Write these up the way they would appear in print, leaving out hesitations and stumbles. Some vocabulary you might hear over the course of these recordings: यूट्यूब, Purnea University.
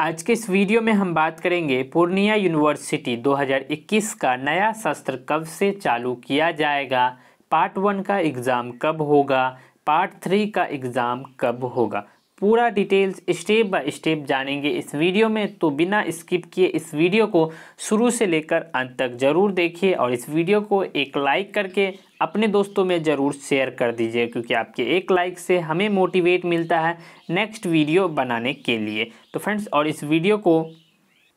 आज के इस वीडियो में हम बात करेंगे पूर्णिया यूनिवर्सिटी 2021 का नया सत्र कब से चालू किया जाएगा, पार्ट 1 का एग्ज़ाम कब होगा, पार्ट 3 का एग्ज़ाम कब होगा। पूरा डिटेल्स स्टेप बाय स्टेप जानेंगे इस वीडियो में, तो बिना स्किप किए इस वीडियो को शुरू से लेकर अंत तक ज़रूर देखिए और इस वीडियो को एक लाइक करके अपने दोस्तों में ज़रूर शेयर कर दीजिए, क्योंकि आपके एक लाइक से हमें मोटिवेट मिलता है नेक्स्ट वीडियो बनाने के लिए। तो फ्रेंड्स, और इस वीडियो को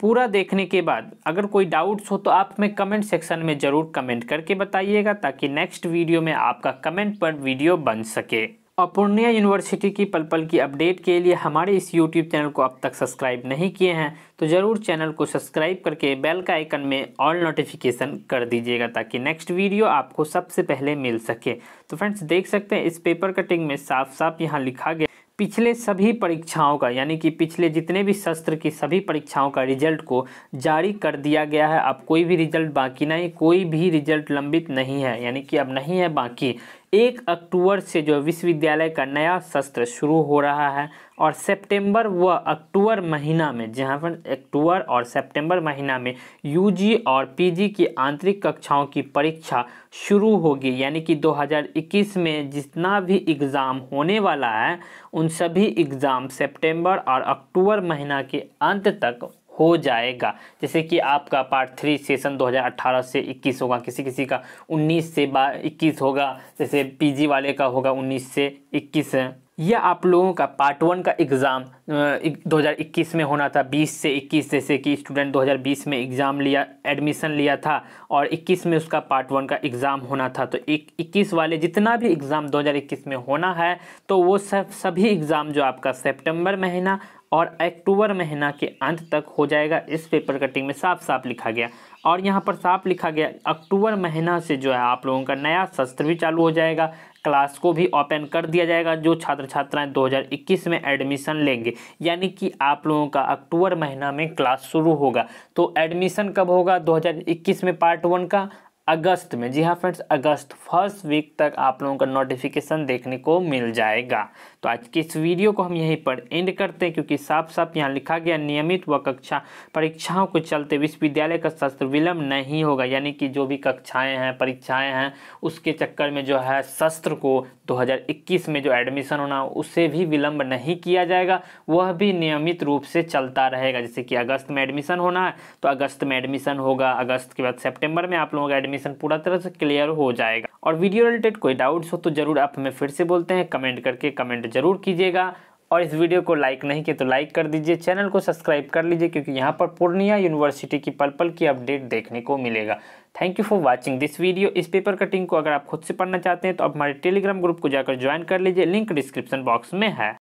पूरा देखने के बाद अगर कोई डाउट्स हो तो आप हमें कमेंट सेक्शन में ज़रूर कमेंट करके बताइएगा, ताकि नेक्स्ट वीडियो में आपका कमेंट पर वीडियो बन सके। और पूर्णिया यूनिवर्सिटी की पल-पल की अपडेट के लिए हमारे इस यूट्यूब चैनल को अब तक सब्सक्राइब नहीं किए हैं तो ज़रूर चैनल को सब्सक्राइब करके बेल का आइकन में ऑल नोटिफिकेशन कर दीजिएगा, ताकि नेक्स्ट वीडियो आपको सबसे पहले मिल सके। तो फ्रेंड्स, देख सकते हैं इस पेपर कटिंग में साफ साफ यहाँ लिखा गया, पिछले सभी परीक्षाओं का यानी कि पिछले जितने भी सत्र की सभी परीक्षाओं का रिजल्ट को जारी कर दिया गया है। अब कोई भी रिजल्ट बाकी नहीं, कोई भी रिजल्ट लंबित नहीं है, यानी कि अब नहीं है बाकी। 1 अक्टूबर से जो विश्वविद्यालय का नया सत्र शुरू हो रहा है और सितंबर व अक्टूबर महीना में, जहाँ पर अक्टूबर और सितंबर महीना में यूजी और पीजी की आंतरिक कक्षाओं की परीक्षा शुरू होगी। यानी कि 2021 में जितना भी एग्ज़ाम होने वाला है उन सभी एग्ज़ाम सितंबर और अक्टूबर महीना के अंत तक हो जाएगा। जैसे कि आपका पार्ट 3 सेशन 2018 से 21 होगा, किसी किसी का 19 से 21 होगा, जैसे पीजी वाले का होगा 19 से 21 है। यह आप लोगों का पार्ट 1 का एग्ज़ाम 2021 में होना था 20 से 21, जैसे कि स्टूडेंट 2020 में एग्ज़ाम लिया, एडमिशन लिया था और 21 में उसका पार्ट 1 का एग्ज़ाम होना था। तो 21 वाले जितना भी एग्ज़ाम 2021 में होना है तो वो सभी एग्ज़ाम जो आपका सितंबर महीना और अक्टूबर महीना के अंत तक हो जाएगा। इस पेपर कटिंग में साफ साफ लिखा गया और यहाँ पर साफ लिखा गया अक्टूबर महीना से जो है आप लोगों का नया सत्र भी चालू हो जाएगा, क्लास को भी ओपन कर दिया जाएगा। जो छात्र छात्राएं 2021 में एडमिशन लेंगे, यानी कि आप लोगों का अक्टूबर महीना में क्लास शुरू होगा। तो एडमिशन कब होगा? 2021 में पार्ट 1 का अगस्त में। जी हाँ फ्रेंड्स, अगस्त 1st वीक तक आप लोगों का नोटिफिकेशन देखने को मिल जाएगा। तो आज की इस वीडियो को हम यहीं पर एंड करते हैं, क्योंकि साफ साफ यहाँ लिखा गया नियमित व कक्षा परीक्षाओं को चलते विश्वविद्यालय का सत्र विलंब नहीं होगा। यानी कि जो भी कक्षाएं हैं, परीक्षाएं हैं, उसके चक्कर में जो है सत्र को 2021 में जो एडमिशन होना उसे भी विलंब नहीं किया जाएगा, वह भी नियमित रूप से चलता रहेगा। जैसे कि अगस्त में एडमिशन होना है तो अगस्त में एडमिशन होगा, अगस्त के बाद सितंबर में आप लोगों का एडमिशन पूरा तरह से क्लियर हो जाएगा। और वीडियो रिलेटेड कोई डाउट्स हो तो ज़रूर आप हमें फिर से बोलते हैं, कमेंट करके कमेंट ज़रूर कीजिएगा और इस वीडियो को लाइक नहीं किया तो लाइक कर दीजिए, चैनल को सब्सक्राइब कर लीजिए, क्योंकि यहाँ पर पूर्णिया यूनिवर्सिटी की पल-पल की अपडेट देखने को मिलेगा। Thank you for watching this video. इस पेपर कटिंग को अगर आप खुद से पढ़ना चाहते हैं तो आप हमारे टेलीग्राम ग्रुप को जाकर ज्वाइन कर लीजिए, लिंक डिस्क्रिप्शन बॉक्स में है।